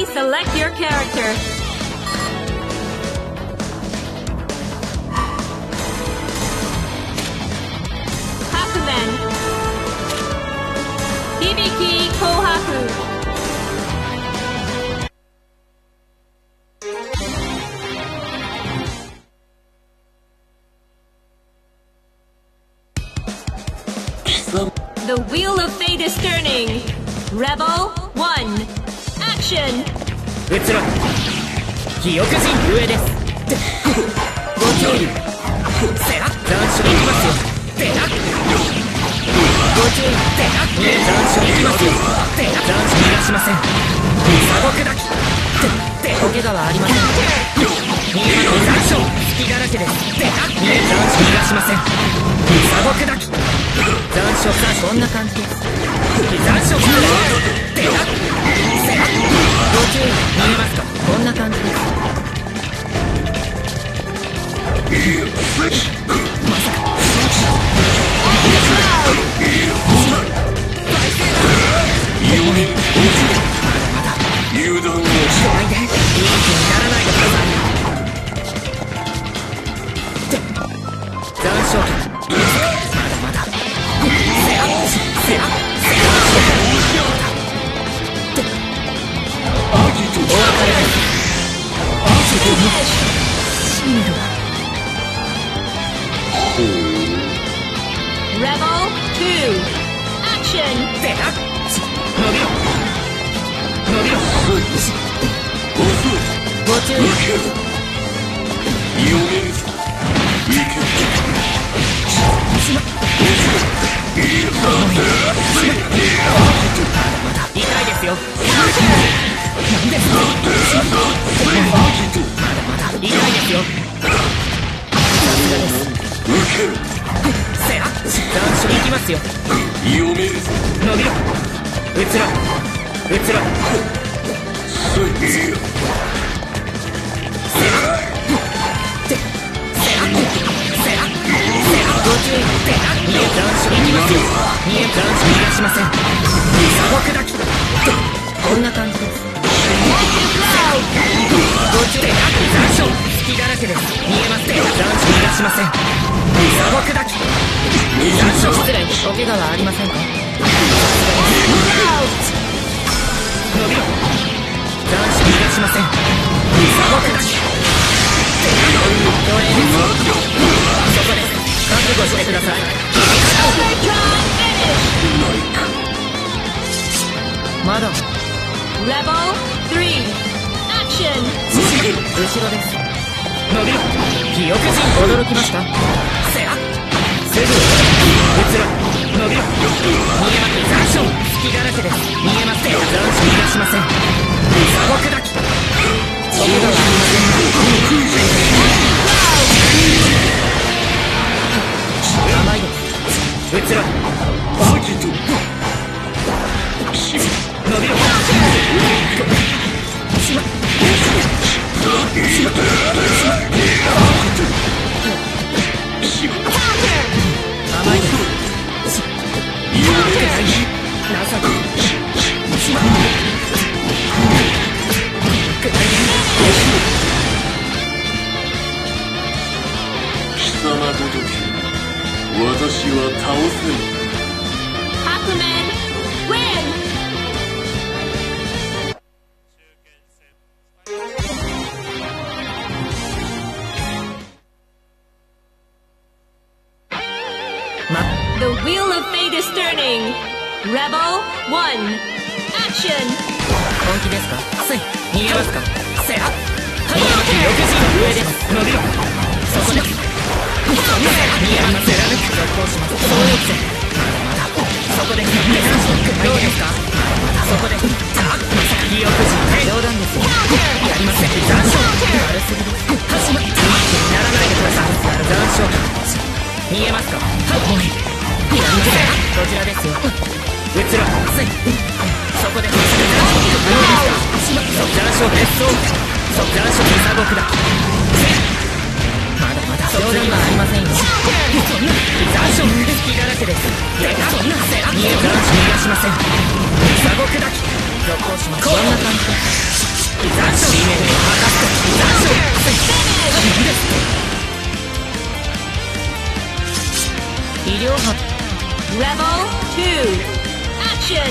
Please select your character. Hakumen. Hibiki Kohaku. The wheel of fate is turning. Rebel 1, action. Utsuro. Hyokujin Ue desu. Go kyori. Sera. Zansho ikimasu yo. Sera. Go kyori. Sera. Zansho ikimasu yo. Sera. Zansho irashimasen. Misago kudaki. Sera. Okegawa wa arimasen. Misago no zansho. Tsuki darake desu. Sera. Zansho irashimasen. Misago kudaki. 残暑かそんな感じ。 Rebel 2, action! Level 3, action! Hakumen, win! The wheel of fate is turning. Rebel 1, action. Level 2 Level 3 action.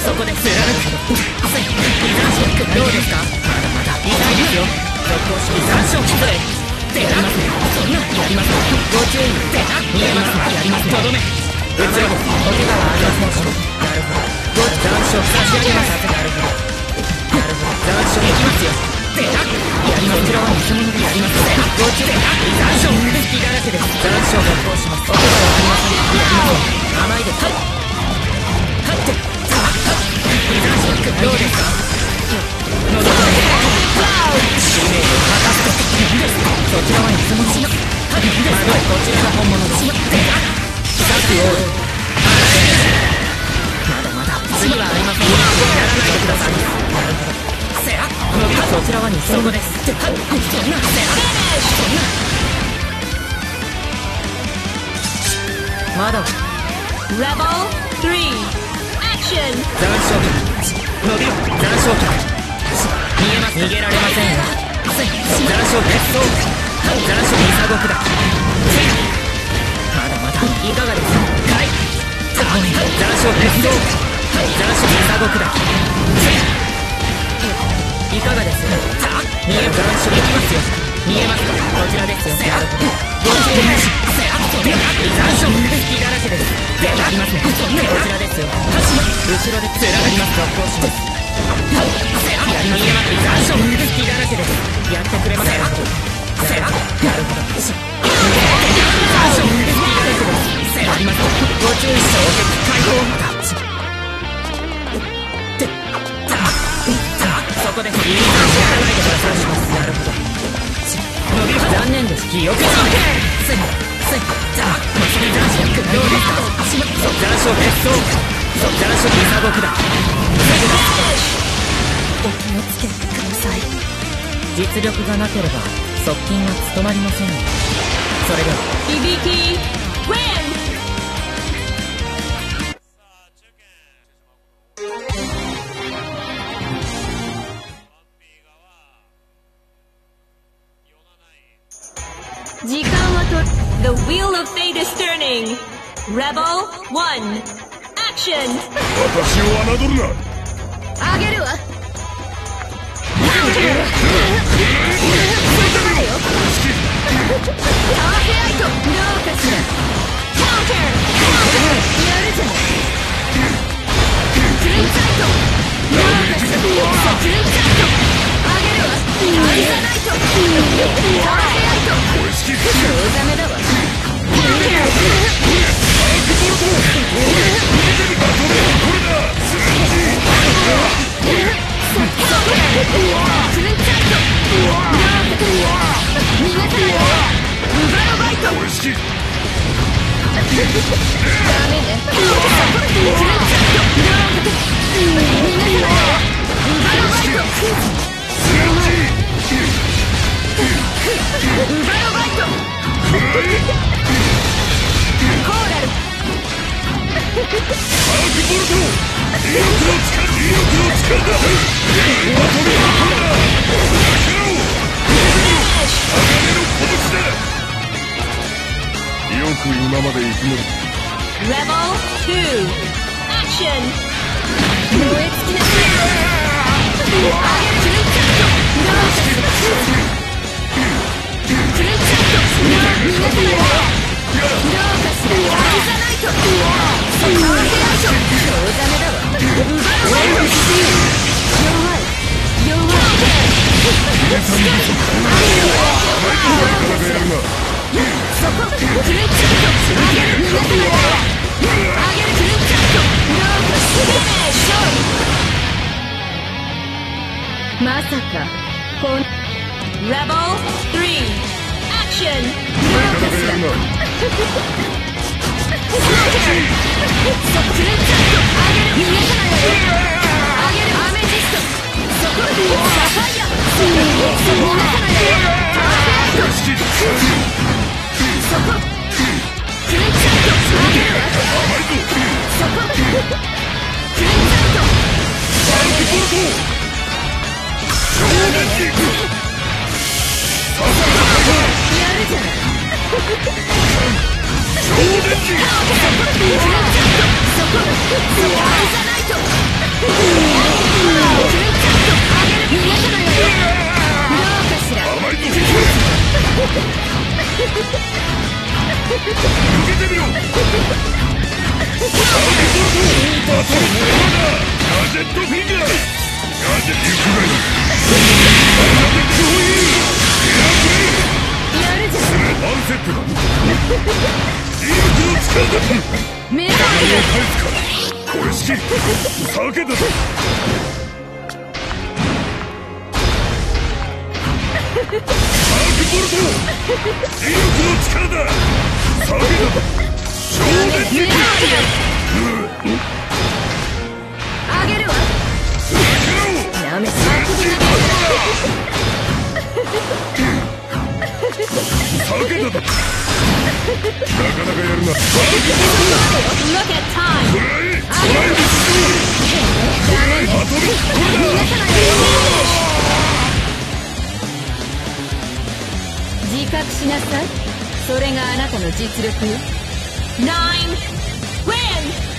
Hibiki wins! The wheel of fate is turning. Rebel 1, action. Level 2, Level 3, action. それがあなたの実力よ。 9 win